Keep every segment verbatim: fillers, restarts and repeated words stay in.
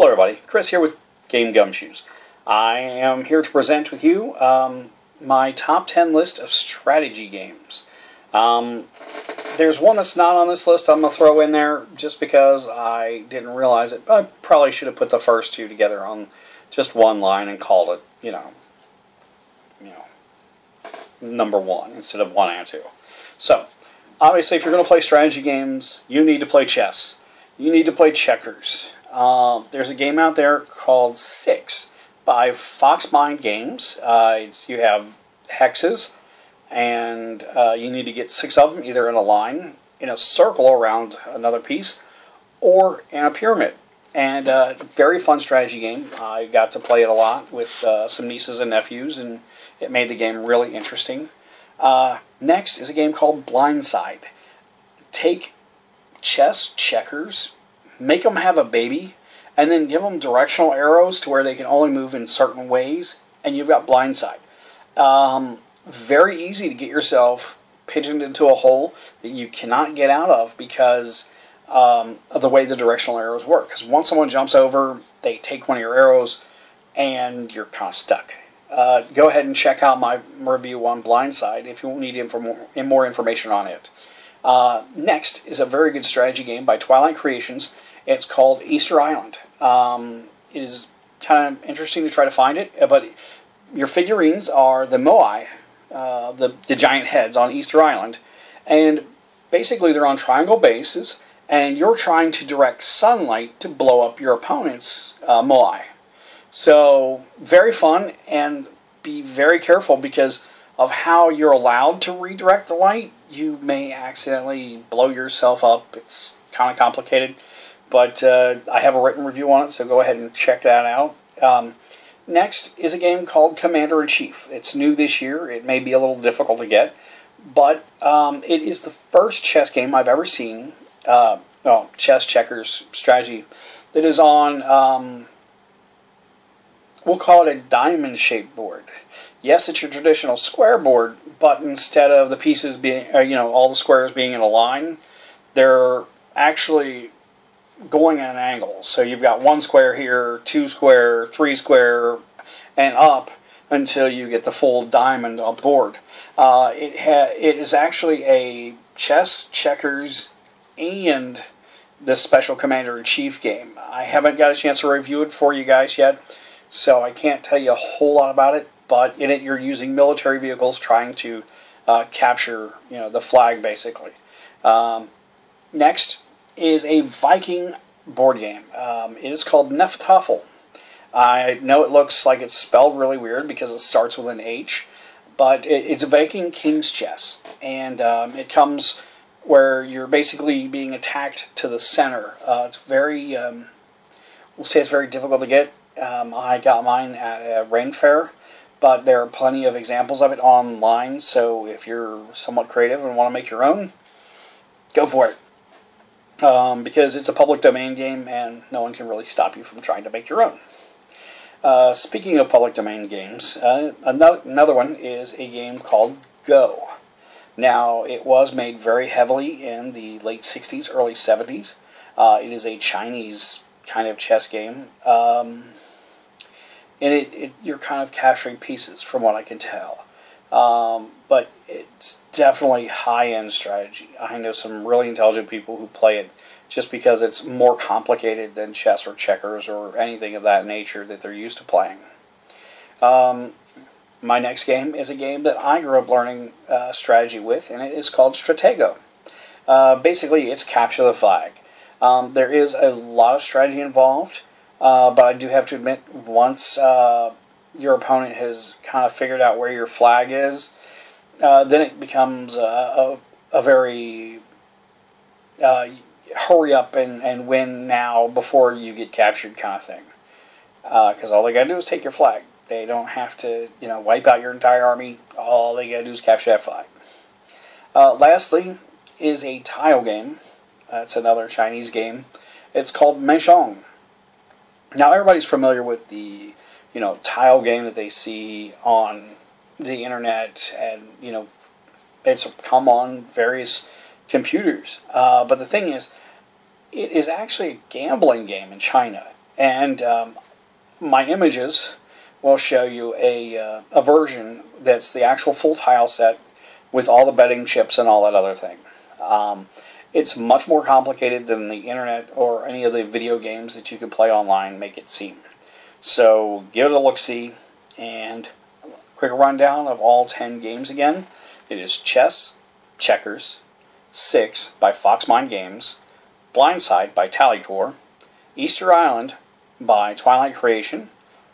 Hello everybody, Chris here with Game Gumshoes. I am here to present with you um, my top ten list of strategy games. Um, there's one that's not on this list I'm going to throw in there just because I didn't realize it. I probably should have put the first two together on just one line and called it, you know, you know, number one instead of one and two. So, obviously if you're going to play strategy games, you need to play chess. You need to play checkers. Uh, there's a game out there called Six by Foxmind Games. Uh, it's, you have hexes, and uh, you need to get six of them, either in a line, in a circle around another piece, or in a pyramid. And uh, very fun strategy game. I got to play it a lot with uh, some nieces and nephews, and it made the game really interesting. Uh, next is a game called Blindside. Take chess checkers, make them have a baby, and then give them directional arrows to where they can only move in certain ways, and you've got Blindside. Um, very easy to get yourself pigeoned into a hole that you cannot get out of because um, of the way the directional arrows work. Because once someone jumps over, they take one of your arrows, and you're kind of stuck. Uh, go ahead and check out my review on Blindside if you need inform- more information on it. Uh, next is a very good strategy game by Twilight Creations. It's called Easter Island. Um, it is kind of interesting to try to find it, but your figurines are the moai, uh, the, the giant heads on Easter Island, and basically they're on triangle bases, and you're trying to direct sunlight to blow up your opponent's uh, moai. So, very fun, and be very careful because of how you're allowed to redirect the light. You may accidentally blow yourself up. It's kind of complicated, but uh, I have a written review on it, so go ahead and check that out. Um, next is a game called Commander-in-Chief. It's new this year. It may be a little difficult to get, but um, it is the first chess game I've ever seen, uh, well, chess, checkers, strategy, that is on, um, we'll call it a diamond-shaped board. Yes, it's your traditional square board, but instead of the pieces being, uh, you know, all the squares being in a line, they're actually going at an angle. So you've got one square here, two square, three square, and up until you get the full diamond on board. Uh, it, ha it is actually a chess, checkers, and this special Commander-in-Chief game. I haven't got a chance to review it for you guys yet, so I can't tell you a whole lot about it. But in it, you're using military vehicles trying to uh, capture, you know, the flag, basically. Um, next is a Viking board game. Um, it is called Hnefatafl. I know it looks like it's spelled really weird because it starts with an H, but it, it's a Viking king's chess, and um, it comes where you're basically being attacked to the center. Uh, it's very, um, we'll say it's very difficult to get. Um, I got mine at a rain fair, but there are plenty of examples of it online, so if you're somewhat creative and want to make your own, go for it. Um, because it's a public domain game, and no one can really stop you from trying to make your own. Uh, speaking of public domain games, uh, another, another one is a game called Go. Now, it was made very heavily in the late sixties, early seventies. Uh, it is a Chinese kind of chess game. Um... And it, it, you're kind of capturing pieces, from what I can tell. Um, but it's definitely high-end strategy. I know some really intelligent people who play it just because it's more complicated than chess or checkers or anything of that nature that they're used to playing. Um, my next game is a game that I grew up learning uh, strategy with, and it is called Stratego. Uh, basically, it's capture the flag. Um, there is a lot of strategy involved. Uh, but I do have to admit, once uh, your opponent has kind of figured out where your flag is, uh, then it becomes a, a, a very uh, hurry up and, and win now before you get captured kind of thing. Because uh, all they got to do is take your flag. They don't have to, you know, wipe out your entire army. All they got to do is capture that flag. Uh, lastly is a tile game. That's another Chinese game. It's called Mahjong. Now, everybody's familiar with the, you know, tile game that they see on the internet, and, you know, it's come on various computers. Uh, but the thing is, it is actually a gambling game in China. and um, my images will show you a, uh, a version that's the actual full tile set with all the bedding chips and all that other thing. Um, it's much more complicated than the internet or any of the video games that you can play online make it seem. So give it a look-see, and a quick rundown of all ten games again. It is Chess, Checkers, Six by Foxmind Games, Blindside by TallyCore, Easter Island by Twilight Creation,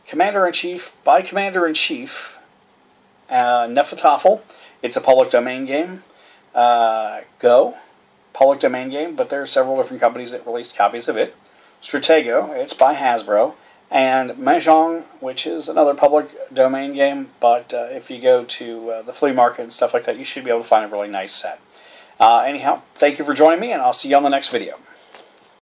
Commander-in-Chief by Commander-in-Chief, uh, Hnefatafl, it's a public domain game, uh, Go, public domain game, but there are several different companies that released copies of it, Stratego, it's by Hasbro, and Mahjong, which is another public domain game, but uh, if you go to uh, the flea market and stuff like that, you should be able to find a really nice set. Uh, anyhow, thank you for joining me, and I'll see you on the next video.